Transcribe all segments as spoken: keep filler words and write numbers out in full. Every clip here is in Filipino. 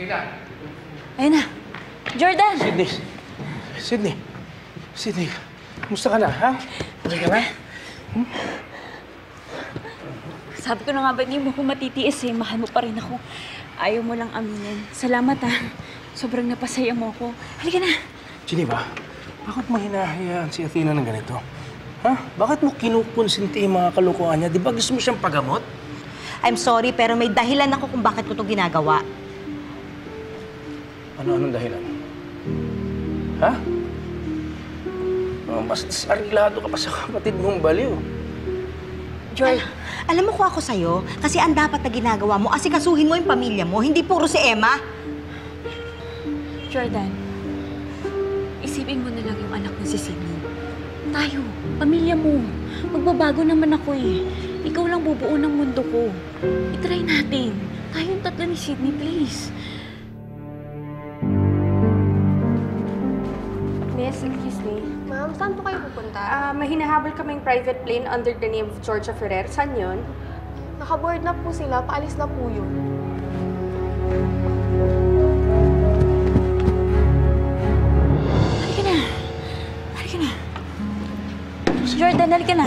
Lila. Ayun na. Jordan! Sydney. Sydney. Sydney. Musta ka na, ha? Okay ka na? Hmm? Sabi ko na nga ba, hindi mo ko matitiis eh. Mahal mo pa rin ako. Ayaw mo lang aminin. Salamat, ha. Sobrang napasaya mo ako. Halika na. Geneva, bakit mo hinahayaan si Athena ng ganito? Ha? Bakit mo kinukonsinti yung mga kalukuhan niya? Di ba gusto mo siyang pagamot? I'm sorry, pero may dahilan ako kung bakit ko ito ginagawa. Ano-anong dahilan? Ha? Oh, mas sarilado ka pa sa kapatid mong baliw. George, Al alam mo ko ako sa'yo, kasi ang dapat na ginagawa mo, asikasuhin mo yung pamilya mo, hindi puro si Emma. Jordan, isipin mo na lang yung anak mo si Sydney. Tayo, pamilya mo. Magbabago naman ako eh. Ikaw lang bubuo ng mundo ko. I-try natin. Tayong tatlo ni Sydney, please. Miss, excuse me. Ma'am, saan po kayo pupunta? Ah, uh, may hinahabol kaming private plane under the name of Georgia Ferrer. Saan yun? Nakaboard na po sila. Paalis na po yun. Halika na. Halika na. Jordan, halika na.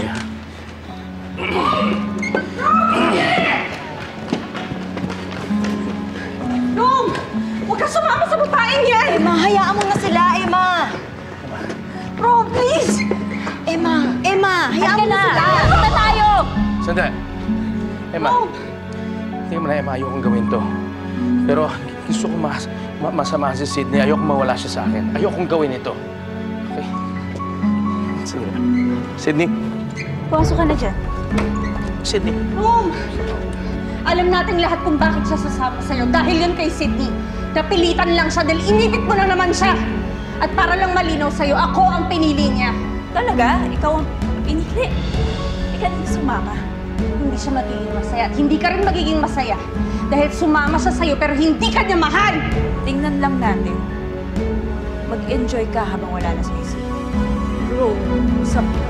Dong! Huwag ka sumama sa babaeng yan! Emma, hayaan mo na sila, Emma! Bro, please! Emma! Emma! Hayaan mo na sila! Hayaan na tayo! Sandali! Emma! Tingnan mo na, Emma. Ayokong gawin to. Pero gusto ko mas ma masamahan si Sydney. Ayokong mawala siya sa akin. Ayokong gawin ito. Okay? Sige na. Sydney! Pumasok ka na dyan. Sydney. Mom! Alam natin lahat kung bakit siya sasama sa'yo. Dahil yun kay Sydney. Napilitan lang siya dahil inipit mo na naman siya. At para lang malinaw sa'yo, ako ang pinili niya. Talaga? Ikaw ang pinili? Ikaw din sumama. Hindi siya magiging masaya. At hindi ka rin magiging masaya. Dahil sumama siya sa'yo pero hindi ka niya mahal. Tingnan lang natin. Mag-enjoy ka habang wala na sa'yo si Sydney. Bro, usap mo.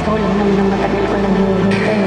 Ikaw lang naman ang matagal ko nang hinihintay.